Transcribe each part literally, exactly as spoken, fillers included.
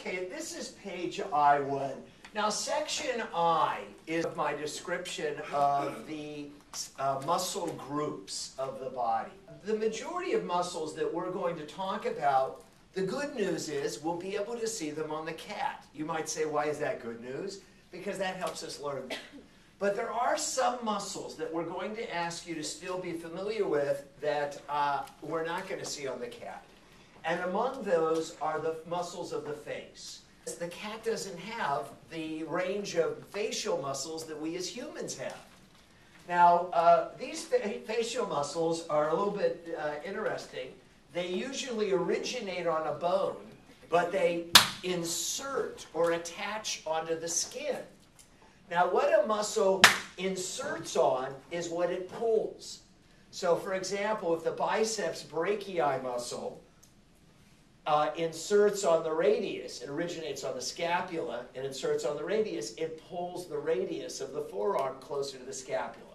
Okay, this is page I one. Now, section I is my description of the uh, muscle groups of the body. The majority of muscles that we're going to talk about, the good news is we'll be able to see them on the cat. You might say, why is that good news? Because that helps us learn them. But there are some muscles that we're going to ask you to still be familiar with that uh, we're not going to see on the cat. And among those are the muscles of the face. The cat doesn't have the range of facial muscles that we as humans have. Now, uh, these fa facial muscles are a little bit uh, interesting. They usually originate on a bone, but they insert or attach onto the skin. Now, what a muscle inserts on is what it pulls. So, for example, if the biceps brachii muscle Uh, inserts on the radius, it originates on the scapula and inserts on the radius, it pulls the radius of the forearm closer to the scapula.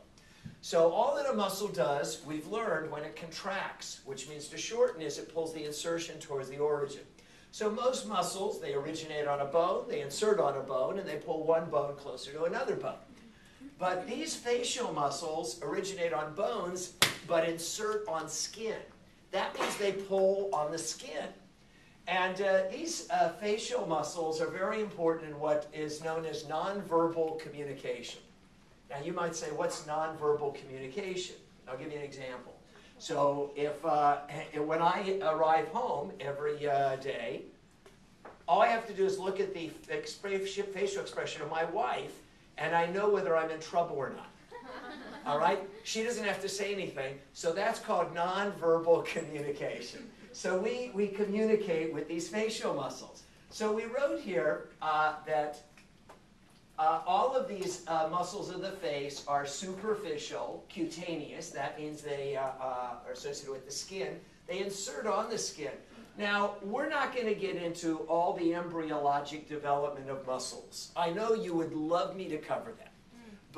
So all that a muscle does, we've learned, when it contracts, which means to shorten, is it pulls the insertion towards the origin. So most muscles, they originate on a bone, they insert on a bone, and they pull one bone closer to another bone. But these facial muscles originate on bones, but insert on skin. That means they pull on the skin. And uh, these uh, facial muscles are very important in what is known as nonverbal communication. Now, you might say, what's nonverbal communication? I'll give you an example. So if, uh, when I arrive home every uh, day, all I have to do is look at the facial expression of my wife, and I know whether I'm in trouble or not. All right? She doesn't have to say anything. So that's called nonverbal communication. So we, we communicate with these facial muscles. So we wrote here uh, that uh, all of these uh, muscles of the face are superficial, cutaneous. That means they uh, uh, are associated with the skin. They insert on the skin. Now, we're not going to get into all the embryologic development of muscles. I know you would love me to cover that,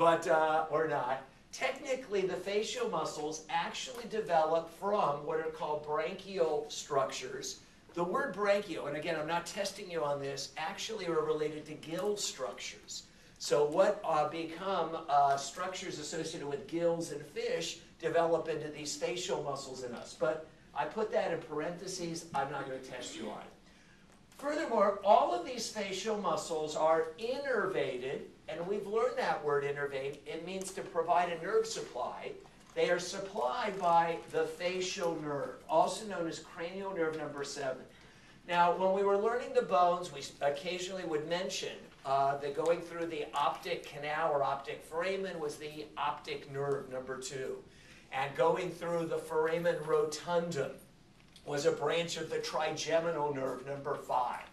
but, uh, or not. Technically, the facial muscles actually develop from what are called branchial structures. The word branchial, and again, I'm not testing you on this, actually are related to gill structures. So what uh, become uh, structures associated with gills and fish develop into these facial muscles in us. But I put that in parentheses. I'm not going to test you on it. Furthermore, all of these facial muscles are innervated. And we've learned that word innervate. It means to provide a nerve supply. They are supplied by the facial nerve, also known as cranial nerve number seven. Now, when we were learning the bones, we occasionally would mention uh, that going through the optic canal or optic foramen was the optic nerve number two. And going through the foramen rotundum was a branch of the trigeminal nerve number five.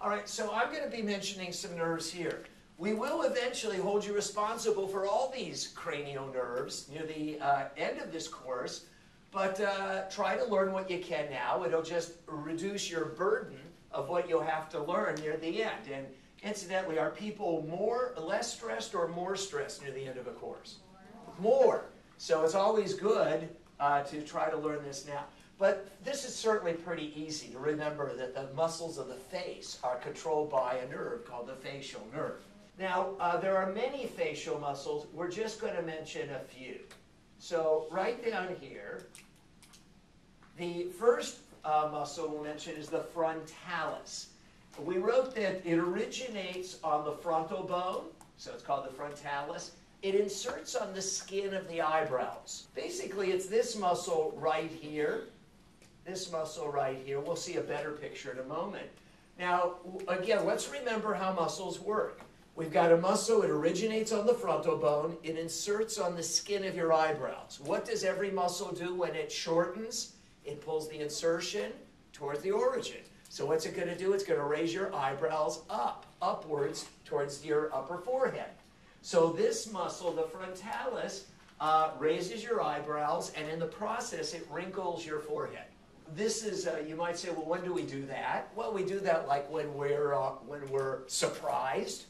All right, so I'm going to be mentioning some nerves here. We will eventually hold you responsible for all these cranial nerves near the uh, end of this course, but uh, try to learn what you can now. It'll just reduce your burden of what you'll have to learn near the end. And incidentally, are people more, less stressed or more stressed near the end of a course? More. More. So it's always good uh, to try to learn this now. But this is certainly pretty easy to remember that the muscles of the face are controlled by a nerve called the facial nerve. Now, uh, there are many facial muscles. We're just going to mention a few. So right down here, the first uh, muscle we'll mention is the frontalis. We wrote that it originates on the frontal bone, so it's called the frontalis. It inserts on the skin of the eyebrows. Basically, it's this muscle right here, this muscle right here. We'll see a better picture in a moment. Now, again, let's remember how muscles work. We've got a muscle, it originates on the frontal bone, it inserts on the skin of your eyebrows. What does every muscle do when it shortens? It pulls the insertion towards the origin. So what's it going to do? It's going to raise your eyebrows up, upwards towards your upper forehead. So this muscle, the frontalis, uh, raises your eyebrows, and in the process, it wrinkles your forehead. This is, uh, you might say, well, when do we do that? Well, we do that like when we're, uh, when we're surprised.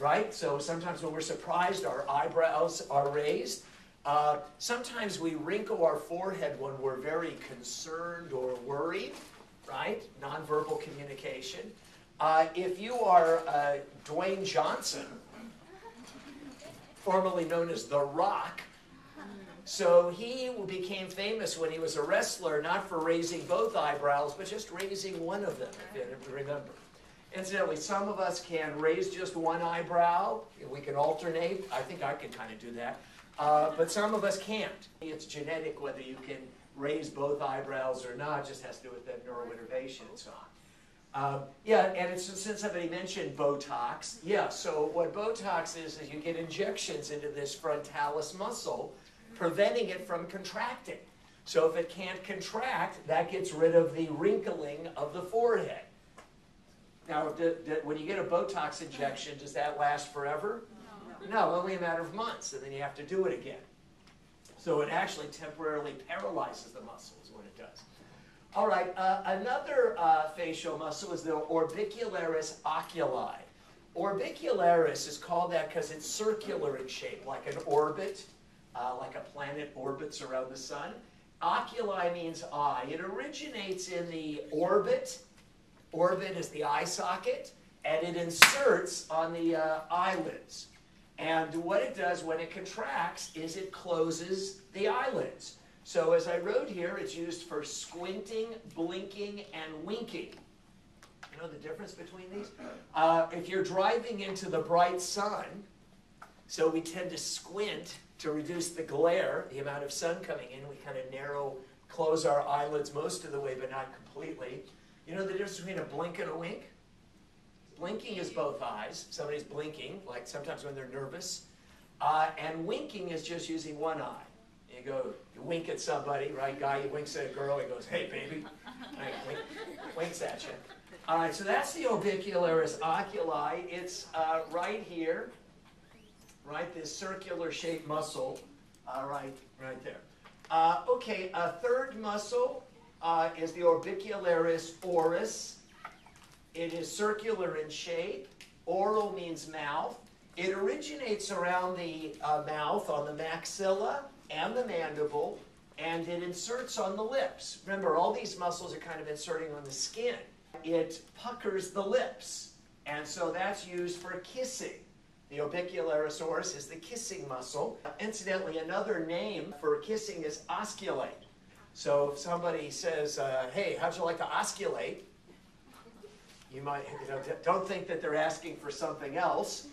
Right? So sometimes when we're surprised, our eyebrows are raised. Uh, sometimes we wrinkle our forehead when we're very concerned or worried, right? Nonverbal communication. Uh, if you are uh, Dwayne Johnson, formerly known as The Rock, so he became famous when he was a wrestler, not for raising both eyebrows, but just raising one of them, if you remember. Incidentally, some of us can raise just one eyebrow. We can alternate. I think I can kind of do that. Uh, but some of us can't. It's genetic whether you can raise both eyebrows or not. It just has to do with that neural innervation and so on. Um, yeah, and it's, since somebody mentioned Botox, yeah, so what Botox is is you get injections into this frontalis muscle, preventing it from contracting. So if it can't contract, that gets rid of the wrinkling of the forehead. Now, do, do, when you get a Botox injection, does that last forever? No. No, only a matter of months, and then you have to do it again. So it actually temporarily paralyzes the muscle is what it does. All right, uh, another uh, facial muscle is the orbicularis oculi. Orbicularis is called that because it's circular in shape, like an orbit, uh, like a planet orbits around the sun. Oculi means eye. It originates in the orbit. Orbit is the eye socket, and it inserts on the uh, eyelids. And what it does when it contracts is it closes the eyelids. So as I wrote here, it's used for squinting, blinking, and winking. You know the difference between these? Uh, if you're driving into the bright sun, so we tend to squint to reduce the glare, the amount of sun coming in. We kind of narrow, close our eyelids most of the way, but not completely. You know the difference between a blink and a wink? Blinking is both eyes. Somebody's blinking, like sometimes when they're nervous. Uh, and winking is just using one eye. You go, you wink at somebody, right? Guy, he winks at a girl, he goes, hey, baby. Right, wink, winks at you. All right, so that's the orbicularis oculi. It's uh, right here, right, this circular-shaped muscle, uh, right, right there. Uh, okay, a third muscle. Uh, is the orbicularis oris. It is circular in shape. Oral means mouth. It originates around the uh, mouth on the maxilla and the mandible, and it inserts on the lips. Remember, all these muscles are kind of inserting on the skin. It puckers the lips, and so that's used for kissing. The orbicularis oris is the kissing muscle. Uh, incidentally, another name for kissing is osculate. So if somebody says, uh, hey, how'd you like to osculate? You might, you know, don't think that they're asking for something else.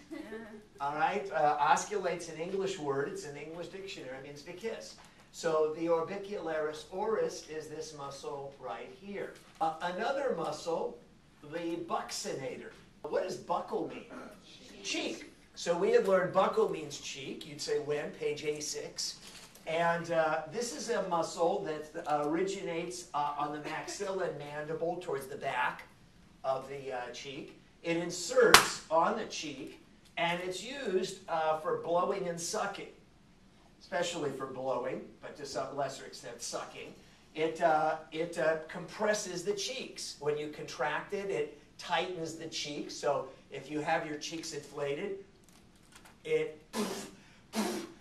All right, uh, osculate's an English word. It's an English dictionary. It means to kiss. So the orbicularis oris is this muscle right here. Uh, another muscle, the buccinator. What does buckle mean? Cheek. Cheek. So we had learned buckle means cheek. You'd say when, page A six. And uh, this is a muscle that uh, originates uh, on the maxilla and mandible towards the back of the uh, cheek. It inserts on the cheek, and it's used uh, for blowing and sucking, especially for blowing, but to some lesser extent sucking. It, uh, it uh, compresses the cheeks. When you contract it, it tightens the cheeks. So if you have your cheeks inflated, it...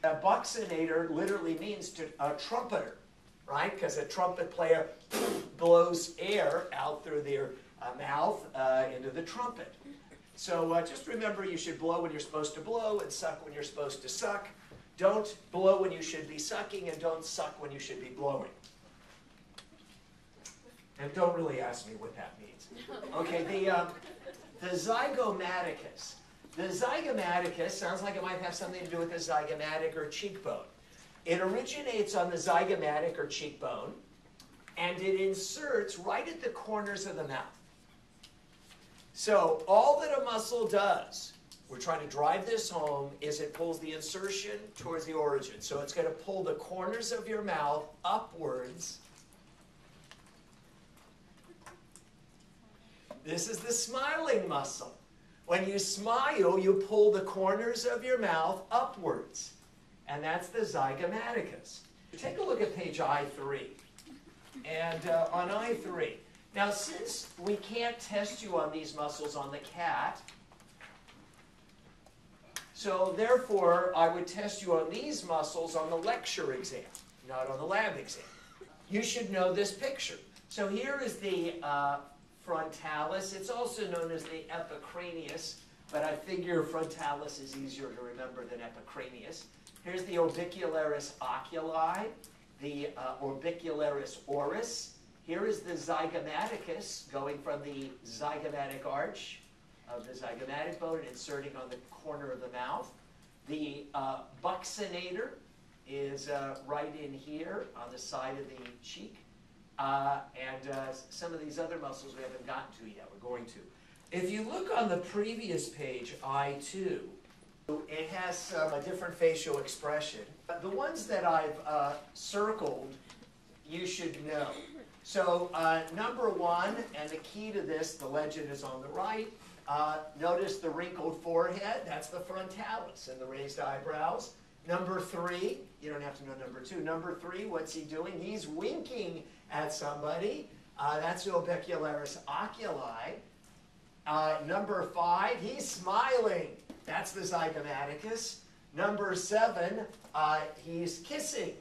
A buccinator literally means to a trumpeter, right? Because a trumpet player blows air out through their uh, mouth uh, into the trumpet. So uh, just remember, you should blow when you're supposed to blow and suck when you're supposed to suck. Don't blow when you should be sucking, and don't suck when you should be blowing. And don't really ask me what that means. Okay, the, uh, the zygomaticus. The zygomaticus sounds like it might have something to do with the zygomatic or cheekbone. It originates on the zygomatic or cheekbone, and it inserts right at the corners of the mouth. So all that a muscle does, we're trying to drive this home, is it pulls the insertion towards the origin. So it's going to pull the corners of your mouth upwards. This is the smiling muscle. When you smile, you pull the corners of your mouth upwards. And that's the zygomaticus. Take a look at page I three. And uh, on I three. Now, since we can't test you on these muscles on the cat, so therefore, I would test you on these muscles on the lecture exam, not on the lab exam. You should know this picture. So here is the uh, frontalis. It's also known as the epicranius, but I figure frontalis is easier to remember than epicranius. Here's the orbicularis oculi, the uh, orbicularis oris. Here is the zygomaticus, going from the zygomatic arch of the zygomatic bone and inserting on the corner of the mouth. The uh, buccinator is uh, right in here on the side of the cheek. Uh, and uh, some of these other muscles we haven't gotten to yet. We're going to. If you look on the previous page, I two, it has some, a different facial expression. But the ones that I've uh, circled, you should know. So uh, number one, and the key to this, the legend is on the right. Uh, notice the wrinkled forehead. That's the frontalis and the raised eyebrows. Number three, you don't have to know number two. Number three, what's he doing? He's winking at somebody. Uh, that's the orbicularis oculi. Uh, number five, he's smiling. That's the zygomaticus. Number seven, uh, he's kissing,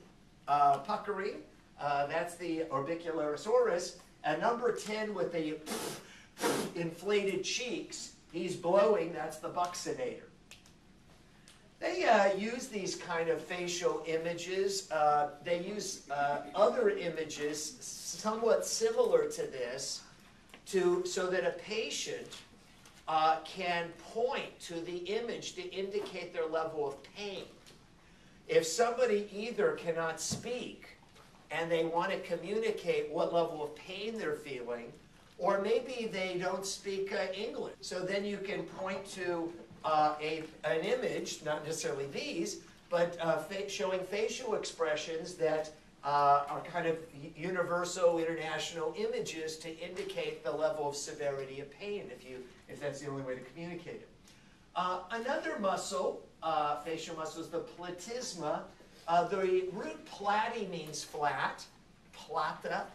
uh, puckering. Uh, that's the orbicularis oris. And number ten, with the inflated cheeks, he's blowing. That's the buccinator. They uh, use these kind of facial images. Uh, they use uh, other images somewhat similar to this to, so that a patient uh, can point to the image to indicate their level of pain. If somebody either cannot speak and they want to communicate what level of pain they're feeling, or maybe they don't speak uh, English, so then you can point to Uh, a, an image, not necessarily these, but uh, fa showing facial expressions that uh, are kind of universal international images to indicate the level of severity of pain, if, you, if that's the only way to communicate it. Uh, another muscle, uh, facial muscle, is the platysma. Uh, the root plati means flat, plata,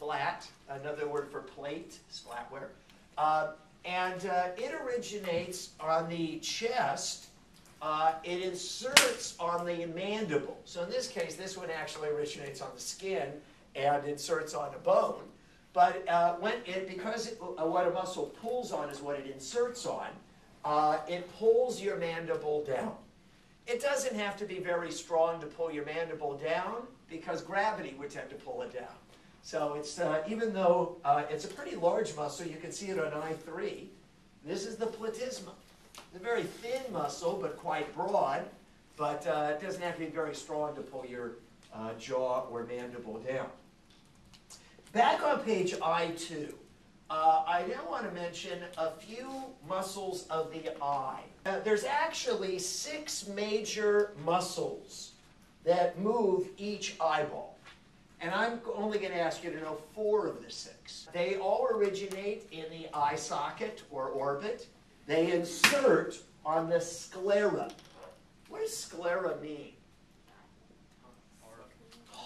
flat, another word for plate, flatware. Uh, And uh, it originates on the chest. Uh, it inserts on the mandible. So in this case, this one actually originates on the skin and inserts on a bone. But uh, when it, because it, uh, what a muscle pulls on is what it inserts on, uh, it pulls your mandible down. It doesn't have to be very strong to pull your mandible down, because gravity would tend to pull it down. So it's, uh, even though uh, it's a pretty large muscle, you can see it on I three, this is the platysma. It's a very thin muscle, but quite broad, but uh, it doesn't have to be very strong to pull your uh, jaw or mandible down. Back on page I two, uh, I now want to mention a few muscles of the eye. Uh, there's actually six major muscles that move each eyeball. And I'm only going to ask you to know four of the six. They all originate in the eye socket or orbit. They insert on the sclera. What does sclera mean?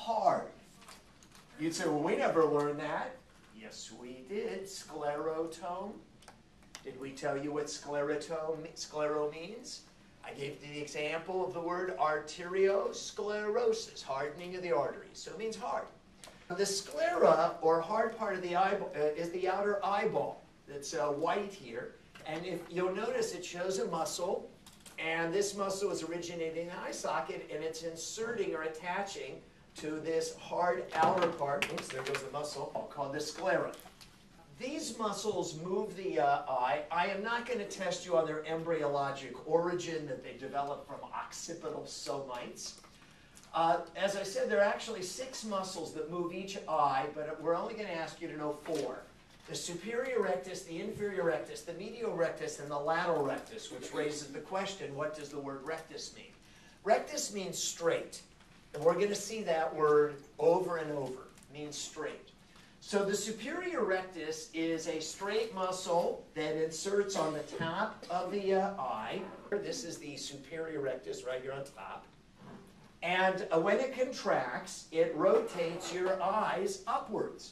Hard. You'd say, well, we never learned that. Yes, we did. Sclerotome. Did we tell you what sclerotome, sclero means? I gave the example of the word arteriosclerosis, hardening of the arteries, so it means hard. The sclera, or hard part of the eyeball, uh, is the outer eyeball. That's uh, white here, and if you'll notice, it shows a muscle, and this muscle is originating in the eye socket, and it's inserting or attaching to this hard outer part. Oops, there goes the muscle, called the sclera. These muscles move the uh, eye. I am not going to test you on their embryologic origin, that they develop from occipital somites. Uh, as I said, there are actually six muscles that move each eye, but we're only going to ask you to know four. The superior rectus, the inferior rectus, the medial rectus, and the lateral rectus, which raises the question, what does the word rectus mean? Rectus means straight, and we're going to see that word over and over. It means straight. So the superior rectus is a straight muscle that inserts on the top of the uh, eye. This is the superior rectus right here on top. And uh, when it contracts, it rotates your eyes upwards.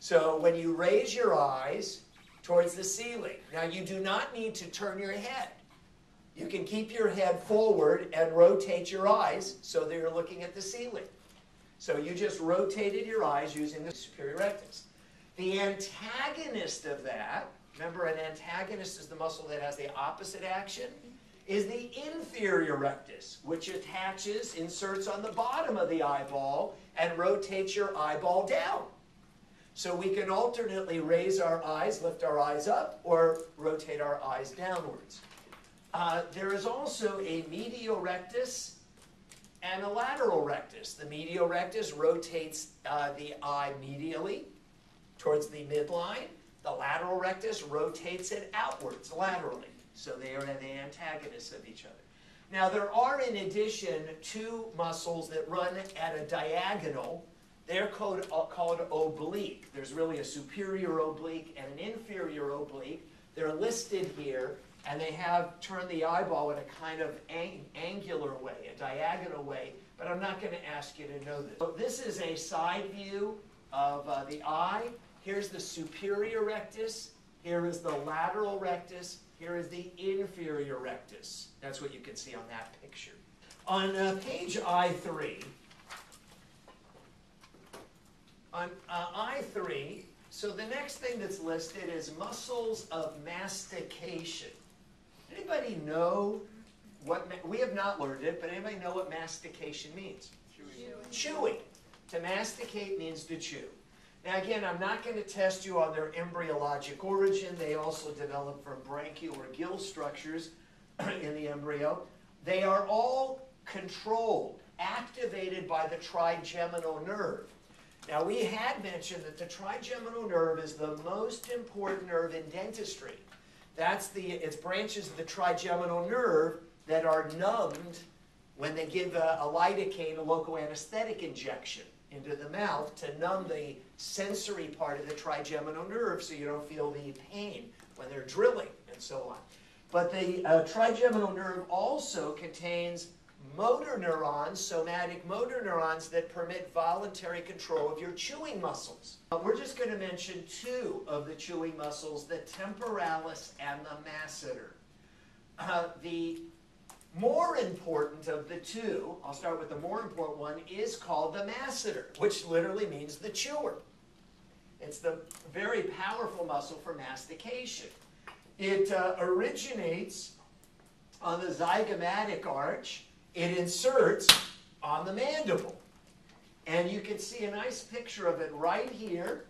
So when you raise your eyes towards the ceiling, now you do not need to turn your head. You can keep your head forward and rotate your eyes so that you're looking at the ceiling. So you just rotated your eyes using the superior rectus. The antagonist of that, remember an antagonist is the muscle that has the opposite action, is the inferior rectus, which attaches, inserts on the bottom of the eyeball and rotates your eyeball down. So we can alternately raise our eyes, lift our eyes up, or rotate our eyes downwards. Uh, there is also a medial rectus and a lateral rectus. The medial rectus rotates uh, the eye medially towards the midline. The lateral rectus rotates it outwards laterally. So they are the antagonists of each other. Now there are, in addition, two muscles that run at a diagonal. They're called, uh, called oblique. There's really a superior oblique and an inferior oblique. They're listed here, and they have turned the eyeball in a kind of ang angular way, a diagonal way, but I'm not going to ask you to know this. So this is a side view of uh, the eye. Here's the superior rectus. Here is the lateral rectus. Here is the inferior rectus. That's what you can see on that picture. On uh, page I three, on uh, I three, so the next thing that's listed is muscles of mastication. Anybody know what, ma we have not learned it, but anybody know what mastication means? Chewing. Chewing. To masticate means to chew. Now again, I'm not going to test you on their embryologic origin. They also develop from branchial or gill structures in the embryo. They are all controlled, activated by the trigeminal nerve. Now we had mentioned that the trigeminal nerve is the most important nerve in dentistry. That's the, it's branches of the trigeminal nerve that are numbed when they give a, a lidocaine, a local anesthetic injection into the mouth to numb the sensory part of the trigeminal nerve so you don't feel the pain when they're drilling and so on. But the uh, trigeminal nerve also contains motor neurons, somatic motor neurons that permit voluntary control of your chewing muscles. We're just going to mention two of the chewing muscles, the temporalis and the masseter. Uh, the more important of the two, I'll start with the more important one, is called the masseter, which literally means the chewer. It's the very powerful muscle for mastication. It uh, originates on the zygomatic arch. It inserts on the mandible. And you can see a nice picture of it right here.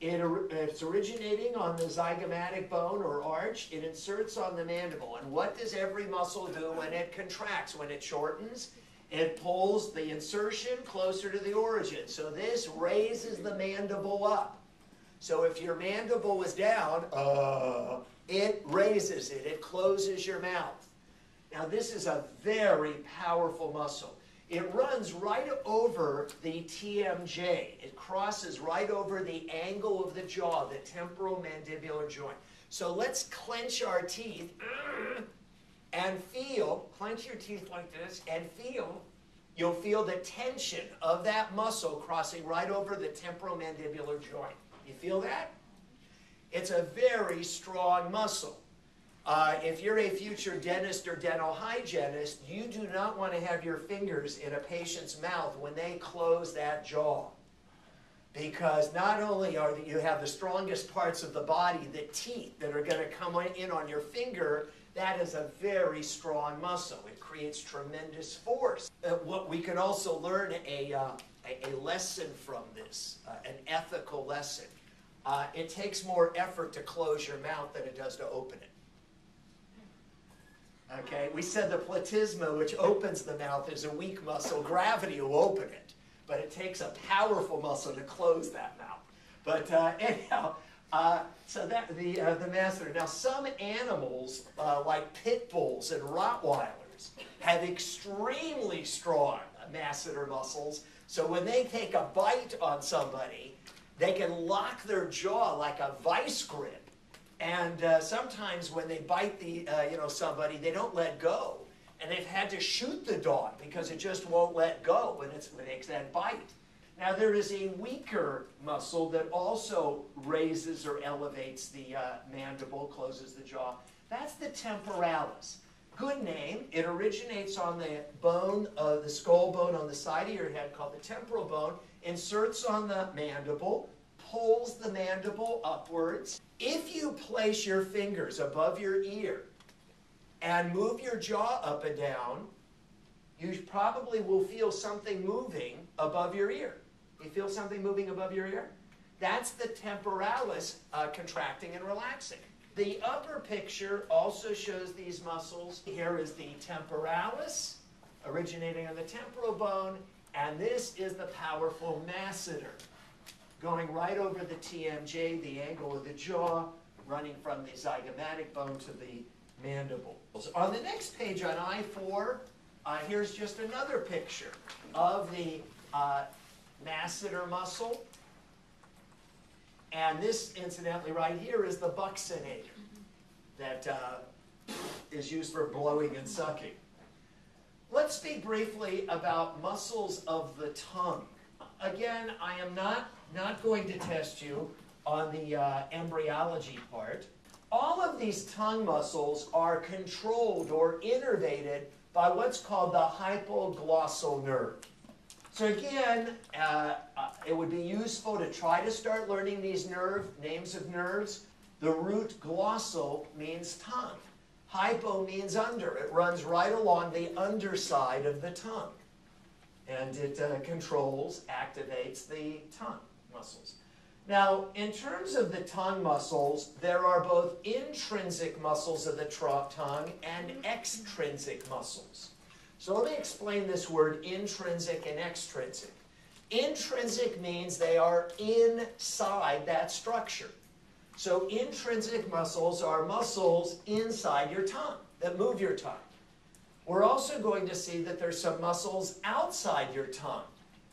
It, it's originating on the zygomatic bone or arch. It inserts on the mandible. And what does every muscle do when it contracts, when it shortens? It pulls the insertion closer to the origin. So this raises the mandible up. So if your mandible is down, uh, it raises it. It closes your mouth. Now this is a very powerful muscle. It runs right over the T M J. It crosses right over the angle of the jaw, the temporomandibular joint. So let's clench our teeth and feel, clench your teeth like this and feel, you'll feel the tension of that muscle crossing right over the temporomandibular joint. You feel that? It's a very strong muscle. Uh, if you're a future dentist or dental hygienist, you do not want to have your fingers in a patient's mouth when they close that jaw. Because not only are the, you have the strongest parts of the body, the teeth that are going to come in on your finger, that is a very strong muscle. It creates tremendous force. Uh, what we can also learn a, uh, a, a lesson from this, uh, an ethical lesson. Uh, it takes more effort to close your mouth than it does to open it. Okay, we said the platysma, which opens the mouth, is a weak muscle. Gravity will open it, but it takes a powerful muscle to close that mouth. But uh, anyhow, uh, so that the uh, the masseter. Now, some animals, uh, like pit bulls and Rottweilers, have extremely strong masseter muscles. So when they take a bite on somebody, they can lock their jaw like a vice grip. And uh, sometimes when they bite the, uh, you know, somebody, they don't let go. And they've had to shoot the dog because it just won't let go when, it's, when it makes that bite. Now there is a weaker muscle that also raises or elevates the uh, mandible, closes the jaw. That's the temporalis. Good name. It originates on the bone, of the skull bone on the side of your head called the temporal bone, inserts on the mandible, pulls the mandible upwards. If you place your fingers above your ear and move your jaw up and down, you probably will feel something moving above your ear. You feel something moving above your ear? That's the temporalis uh, contracting and relaxing. The upper picture also shows these muscles. Here is the temporalis, originating on the temporal bone, and this is the powerful masseter, going right over the T M J, the angle of the jaw, running from the zygomatic bone to the mandible. On the next page, on I four, uh, here's just another picture of the uh, masseter muscle. And this, incidentally, right here is the buccinator that uh, is used for blowing and sucking. Let's speak briefly about muscles of the tongue. Again, I am not, not going to test you on the uh, embryology part. All of these tongue muscles are controlled or innervated by what's called the hypoglossal nerve. So again, uh, uh, it would be useful to try to start learning these nerve, names of nerves. The root glossal means tongue. Hypo means under. It runs right along the underside of the tongue. And it uh, controls, activates the tongue muscles. Now, in terms of the tongue muscles, there are both intrinsic muscles of the tongue and extrinsic muscles. So let me explain this word intrinsic and extrinsic. Intrinsic means they are inside that structure. So intrinsic muscles are muscles inside your tongue that move your tongue. We're also going to see that there's some muscles outside your tongue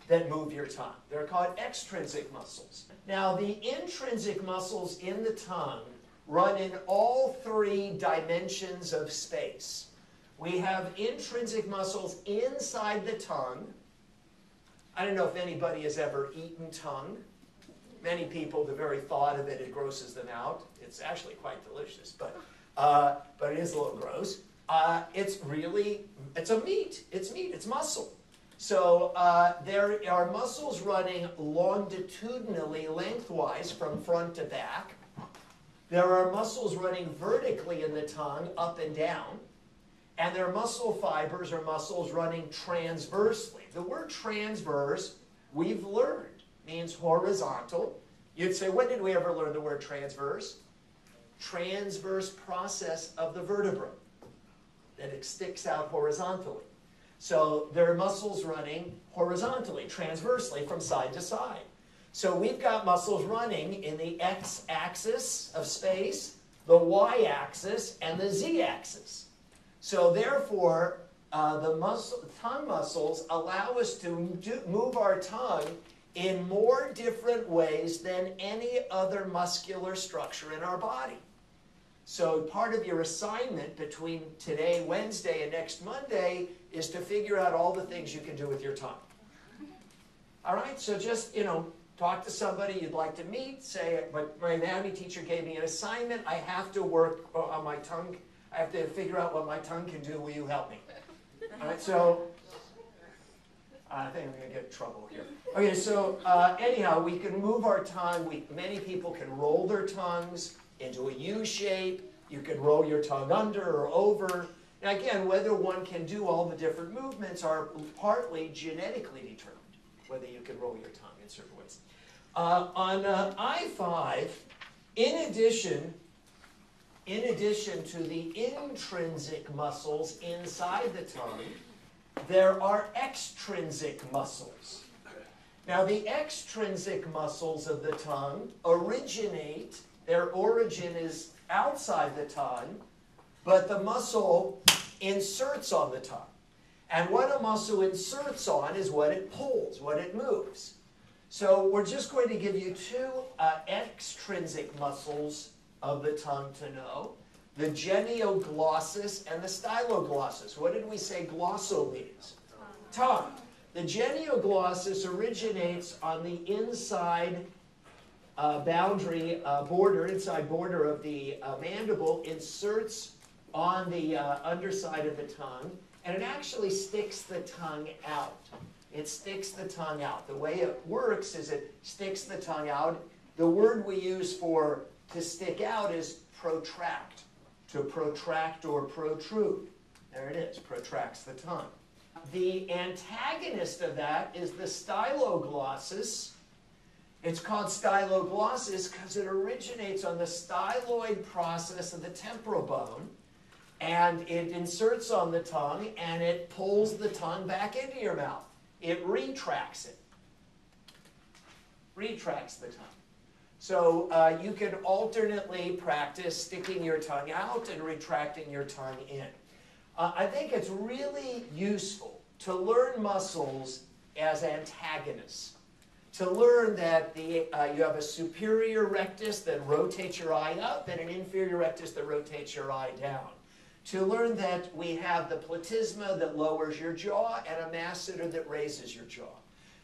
that move your tongue. They're called extrinsic muscles. Now the intrinsic muscles in the tongue run in all three dimensions of space. We have intrinsic muscles inside the tongue. I don't know if anybody has ever eaten tongue. Many people, the very thought of it, it grosses them out. It's actually quite delicious, but, uh, but it is a little gross. Uh, it's really, it's a meat. It's meat, it's muscle. So uh, there are muscles running longitudinally, lengthwise, from front to back. There are muscles running vertically in the tongue, up and down. And their muscle fibers are muscles running transversely. The word transverse, we've learned, means horizontal. You'd say, when did we ever learn the word transverse? Transverse process of the vertebra, that it sticks out horizontally. So there are muscles running horizontally, transversely, from side to side. So we've got muscles running in the x-axis of space, the y-axis, and the z-axis. So therefore, uh, the muscle, tongue muscles allow us to do, move our tongue in more different ways than any other muscular structure in our body. So part of your assignment between today, Wednesday, and next Monday is to figure out all the things you can do with your tongue. All right, so just, you know, talk to somebody you'd like to meet, say, but my anatomy teacher gave me an assignment, I have to work on my tongue. I have to figure out what my tongue can do. Will you help me? All right, so I think I'm going to get in trouble here. Okay, so uh, anyhow, we can move our tongue. We, many people can roll their tongues into a U shape. You can roll your tongue under or over. Now again, whether one can do all the different movements are partly genetically determined, whether you can roll your tongue in certain ways. Uh, on uh, I five, in addition, In addition to the intrinsic muscles inside the tongue, there are extrinsic muscles. Now, the extrinsic muscles of the tongue originate, their origin is outside the tongue, but the muscle inserts on the tongue. And what a muscle inserts on is what it pulls, what it moves. So we're just going to give you two uh, extrinsic muscles of the tongue to know, the genioglossus and the styloglossus. What did we say glossal means? Tongue. Tongue. The genioglossus originates on the inside uh, boundary uh, border, inside border of the uh, mandible, inserts on the uh, underside of the tongue, and it actually sticks the tongue out. It sticks the tongue out. The way it works is it sticks the tongue out The word we use for to stick out is protract, to protract or protrude. There it is, protracts the tongue. The antagonist of that is the styloglossus. It's called styloglossus because it originates on the styloid process of the temporal bone, and it inserts on the tongue, and it pulls the tongue back into your mouth. It retracts it. Retracts the tongue. So uh, you can alternately practice sticking your tongue out and retracting your tongue in. Uh, I think it's really useful to learn muscles as antagonists, to learn that the, uh, you have a superior rectus that rotates your eye up and an inferior rectus that rotates your eye down, to learn that we have the platysma that lowers your jaw and a masseter that raises your jaw,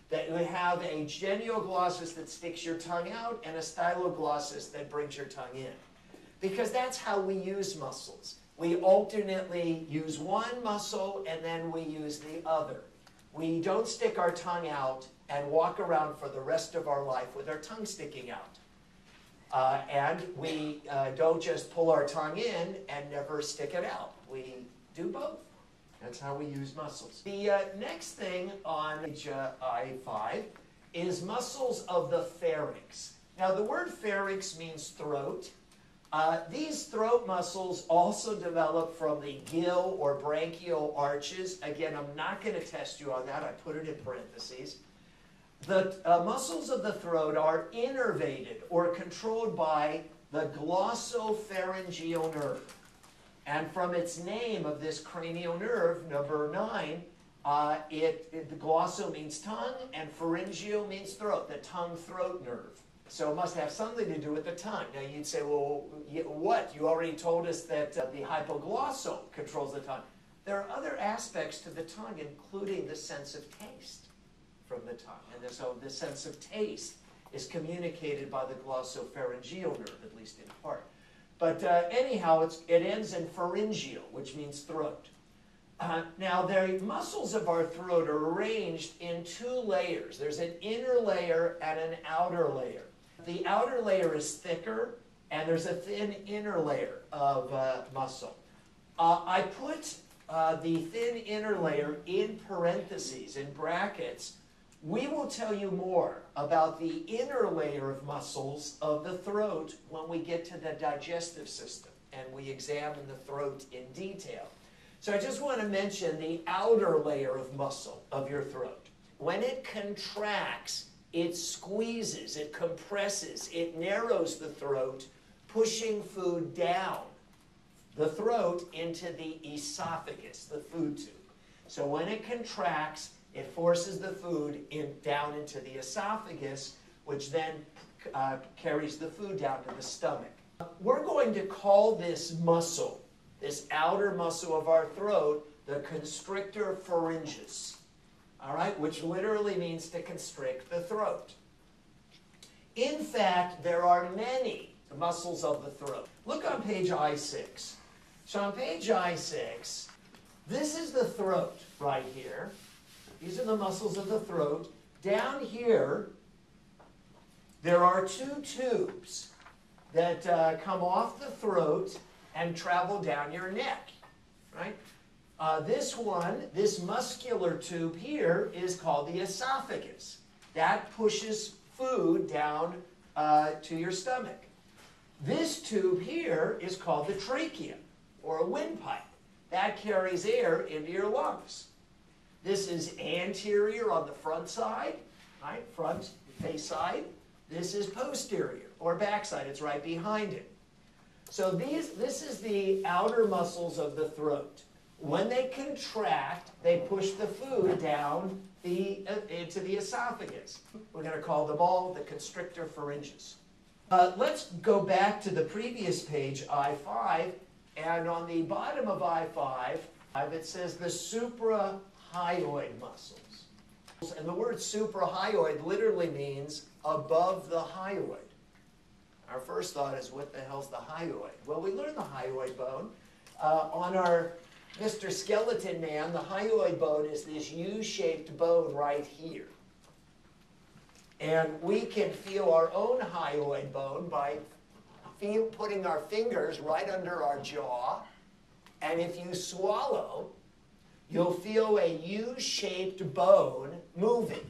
that you have a genioglossus that sticks your tongue out and a styloglossus that brings your tongue in. Because that's how we use muscles. We alternately use one muscle and then we use the other. We don't stick our tongue out and walk around for the rest of our life with our tongue sticking out. Uh, and we uh, don't just pull our tongue in and never stick it out. We do both. That's how we use muscles. The uh, next thing on page uh, I five is muscles of the pharynx. Now the word pharynx means throat. Uh, these throat muscles also develop from the gill or branchial arches. Again, I'm not going to test you on that. I put it in parentheses. The uh, muscles of the throat are innervated or controlled by the glossopharyngeal nerve. And from its name of this cranial nerve, number nine, uh, it, it, the glosso means tongue and pharyngeal means throat, the tongue-throat nerve. So it must have something to do with the tongue. Now you'd say, well, what? You already told us that uh, the hypoglossal controls the tongue. There are other aspects to the tongue, including the sense of taste from the tongue. And so the sense of taste is communicated by the glossopharyngeal nerve, at least in part. But uh, anyhow, it's, it ends in pharyngeal, which means throat. Uh, now, the muscles of our throat are arranged in two layers. There's an inner layer and an outer layer. The outer layer is thicker, and there's a thin inner layer of uh, muscle. Uh, I put uh, the thin inner layer in parentheses, in brackets. We will tell you more about the inner layer of muscles of the throat when we get to the digestive system, and we examine the throat in detail. So I just want to mention the outer layer of muscle of your throat. When it contracts, it squeezes, it compresses, it narrows the throat, pushing food down the throat into the esophagus, the food tube. So when it contracts, it forces the food in, down into the esophagus, which then uh, carries the food down to the stomach. We're going to call this muscle, this outer muscle of our throat, the constrictor pharyngeus, all right, which literally means to constrict the throat. In fact, there are many muscles of the throat. Look on page I six. So on page I six, this is the throat right here. These are the muscles of the throat. Down here, there are two tubes that uh, come off the throat and travel down your neck, right? Uh, this one, this muscular tube here, is called the esophagus. That pushes food down uh, to your stomach. This tube here is called the trachea, or a windpipe. That carries air into your lungs. This is anterior on the front side, right? Front, face side. This is posterior, or backside. It's right behind it. So these, this is the outer muscles of the throat. When they contract, they push the food down the, uh, into the esophagus. We're going to call them all the constrictor pharyngeus. Uh, let's go back to the previous page, I five, and on the bottom of I five, it says the supra hyoid muscles. And the word suprahyoid literally means above the hyoid. Our first thought is, what the hell's the hyoid? Well, we learned the hyoid bone. Uh, on our Mister Skeleton Man, the hyoid bone is this U-shaped bone right here. And we can feel our own hyoid bone by feel, putting our fingers right under our jaw. And if you swallow, you'll feel a U-shaped bone moving.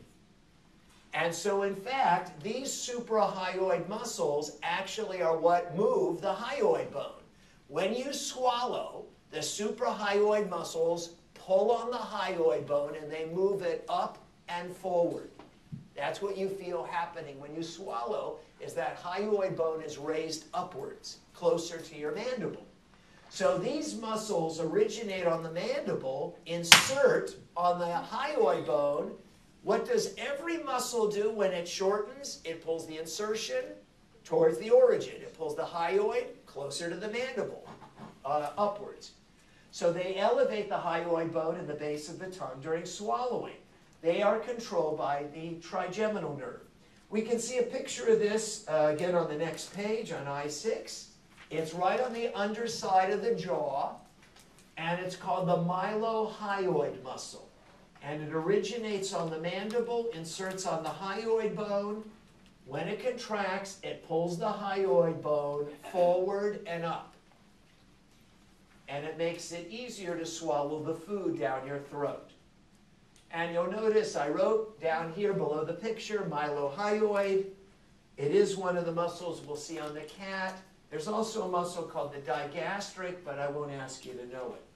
And so, in fact, these suprahyoid muscles actually are what move the hyoid bone. When you swallow, the suprahyoid muscles pull on the hyoid bone and they move it up and forward. That's what you feel happening when you swallow, is that hyoid bone is raised upwards, closer to your mandible. So these muscles originate on the mandible, insert on the hyoid bone. What does every muscle do when it shortens? It pulls the insertion towards the origin. It pulls the hyoid closer to the mandible, uh, upwards. So they elevate the hyoid bone in the base of the tongue during swallowing. They are controlled by the trigeminal nerve. We can see a picture of this, uh, again, on the next page, on I six. It's right on the underside of the jaw, and it's called the mylohyoid muscle. And it originates on the mandible, inserts on the hyoid bone. When it contracts, it pulls the hyoid bone forward and up. And it makes it easier to swallow the food down your throat. And you'll notice I wrote down here below the picture, mylohyoid. It is one of the muscles we'll see on the cat. There's also a muscle called the digastric, but I won't ask you to know it.